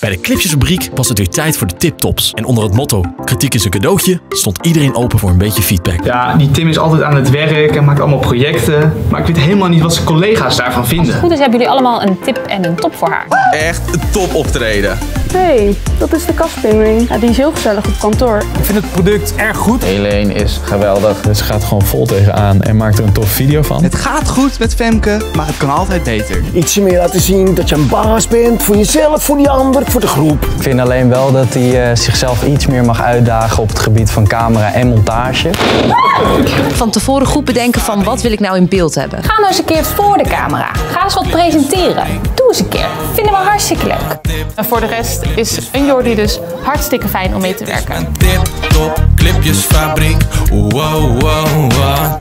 Bij de Clipjesfabriek was het weer tijd voor de tiptops. En onder het motto kritiek is een cadeautje stond iedereen open voor een beetje feedback. Ja, die Tim is altijd aan het werk en maakt allemaal projecten. Maar ik weet helemaal niet wat zijn collega's daarvan vinden. Als het goed is hebben jullie allemaal een tip en een top voor haar. Echt een top optreden. Hey, dat is de kastpingwing. Ja, die is heel gezellig op kantoor. Ik vind het product erg goed. Helene is geweldig. Ze gaat gewoon vol tegenaan en maakt er een tof video van. Het gaat goed met Femke, maar het kan altijd beter. Ietsje meer laten zien dat je een baas bent voor jezelf, voor die ander, voor de groep. Ik vind alleen wel dat hij zichzelf iets meer mag uitdagen op het gebied van camera en montage. Van tevoren goed bedenken van wat wil ik nou in beeld hebben. Ga nou eens een keer voor de camera. Ga eens wat presenteren. Doe eens een keer. Vinden we hartstikke leuk. En voor de rest is een Jordi dus hartstikke fijn om mee te werken. TipTop, Clipjesfabriek, wow, wow, wow.